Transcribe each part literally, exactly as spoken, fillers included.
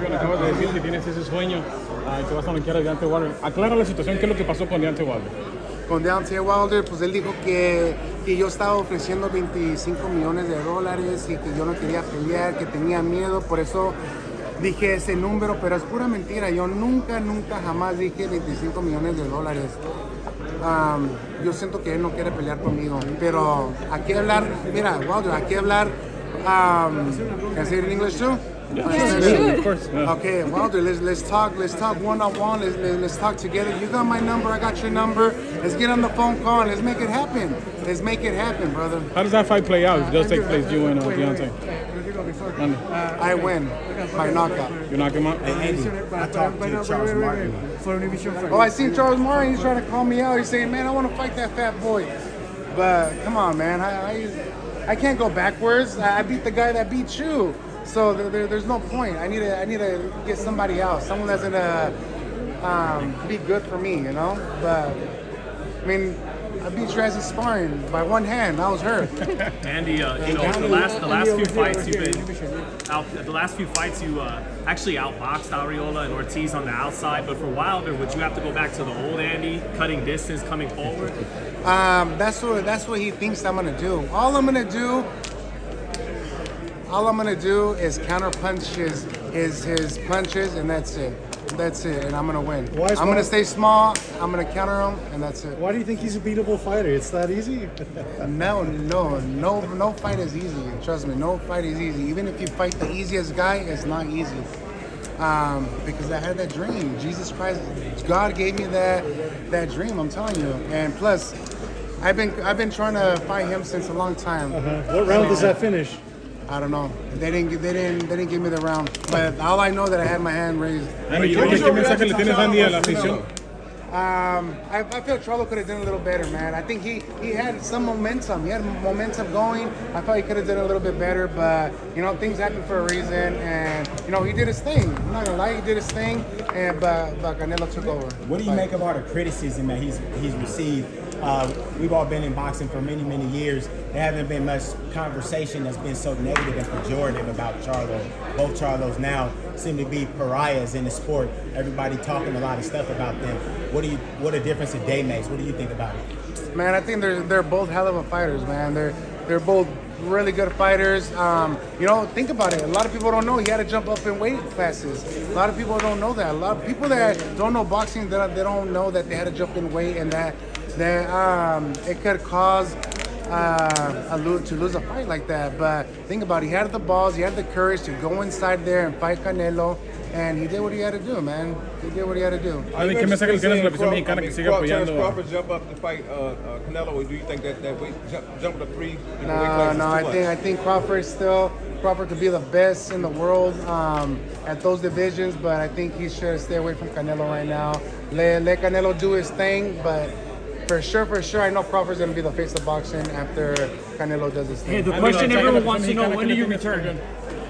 Bueno, acabas de decir que tienes ese sueño uh, que vas a noquear a Deontay Wilder. Aclara la situación, ¿qué es lo que pasó con Deontay Wilder? Con Deontay Wilder, pues él dijo que, que yo estaba ofreciendo veinticinco millones de dólares y que yo no quería pelear, que tenía miedo, por eso dije ese número, pero es pura mentira. Yo nunca, nunca jamás dije veinticinco millones de dólares. Um, yo siento que él no quiere pelear conmigo, pero aquí hablar, mira, Wilder, aquí hablar, um, ¿can I say it in English too? Yeah, yeah, sure. Of course. Yeah. Okay, Wilder, let's let's talk. Let's talk one on one. Let's let's talk together. You got my number. I got your number. Let's get on the phone call and let's make it happen. Let's make it happen, brother. How does that fight play out? It does take place. You and uh, Deontay. I win by knockout. You knock him out? I talked to Charles Martin. Oh, I seen Charles Martin. He's trying to call me out. He's saying, "Man, I want to fight that fat boy." But come on, man. I I, I can't go backwards. I beat the guy that beat you. So there, there, there's no point. I need to, I need to get somebody else, someone that's gonna um, be good for me, you know. But I mean, I beat Travis sparring by one hand. I was hurt. Andy, uh, you know, the last, the last few fights you've been, out, the last few fights you uh, actually outboxed Arreola and Ortiz on the outside. But for Wilder, would you have to go back to the old Andy, cutting distance, coming forward? Um, that's what, that's what he thinks I'm gonna do. All I'm gonna do. All I'm gonna do is counter punch his, his, his punches, and that's it. That's it, and I'm gonna win. I'm Wilder? gonna stay small, I'm gonna counter him, and that's it. Why do you think he's a beatable fighter? It's that easy? no, no, no, no fight is easy. Trust me, no fight is easy. Even if you fight the easiest guy, it's not easy. Um, because I had that dream. Jesus Christ, God gave me that, that dream, I'm telling you. And plus, I've been, I've been trying to fight him since a long time. Uh-huh. What round does that finish? I don't know. They didn't. They didn't. They didn't give me the round. But all I know that I had my hand raised. Andy, what message do you have Andy to the afición? Um, I, I feel Charlo could have done a little better, man. I think he, he had some momentum. He had momentum going. I felt he could have done a little bit better, but you know things happen for a reason, and you know he did his thing. I'm not gonna lie, he did his thing, and but, but Canelo took over. What do you but, make of all the criticism that he's he's received? Uh, we've all been in boxing for many, many years. There haven't been much conversation that's been so negative and pejorative about Charlo. Both Charlos now seem to be pariahs in the sport. Everybody talking a lot of stuff about them. What do you, what a difference a day makes. What do you think about it? Man, I think they're they're both hell of a fighters, man. They're they're both really good fighters. Um, you know, think about it. A lot of people don't know he had to jump up in weight classes. A lot of people don't know that. A lot of people that don't know boxing, they don't, they don't know that they had to jump in weight and that that um, it could cause uh, a lo to lose a fight like that. But think about it. He had the balls. He had the courage to go inside there and fight Canelo. And he did what he had to do, man. He did what he had to do. I mean, ¿qué mensaje le tienes a la visión mexicana que siga apoyando? Crawford jump up to fight uh, uh, Canelo, or do you think that that weight jump, jump to three? No, nah, no. I much? think I think Crawford still Crawford could be the best in the world um, at those divisions, but I think he should stay away from Canelo right now. Let let Canelo do his thing, but. For sure, for sure. I know Crawford's going to be the face of boxing after Canelo does his thing. Hey, the question everyone wants to know, when do you return?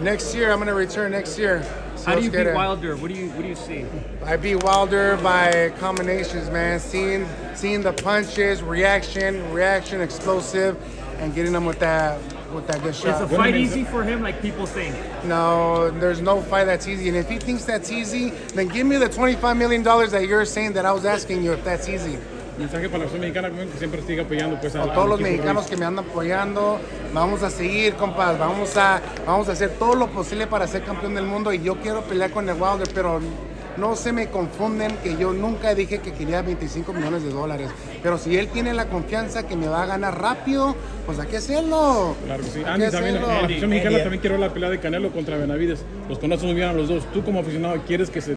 Next year. I'm going to return next year. So how do you beat Wilder? What do you, what do you see? I beat Wilder by combinations, man. Seeing, seeing the punches, reaction, reaction, explosive, and getting them with that, with that good shot. Is the fight easy for him, like people say? No, there's no fight that's easy. And if he thinks that's easy, then give me the twenty-five million dollars that you're saying that I was asking you if that's easy. Mensaje para la nación mexicana que siempre siga apoyando pues, a, a todos los mexicanos que me andan apoyando. Vamos a seguir, compas. Vamos a, vamos a hacer todo lo posible para ser campeón del mundo. Y yo quiero pelear con el Wilder, pero no se me confunden que yo nunca dije que quería veinticinco millones de dólares. Pero si él tiene la confianza que me va a ganar rápido, pues hay que hacerlo. Claro que sí. Andy, también, hacerlo. La nación mexicana también quiero la pelea de Canelo contra Benavidez. Los conoces muy bien a los dos. Tú como aficionado quieres que se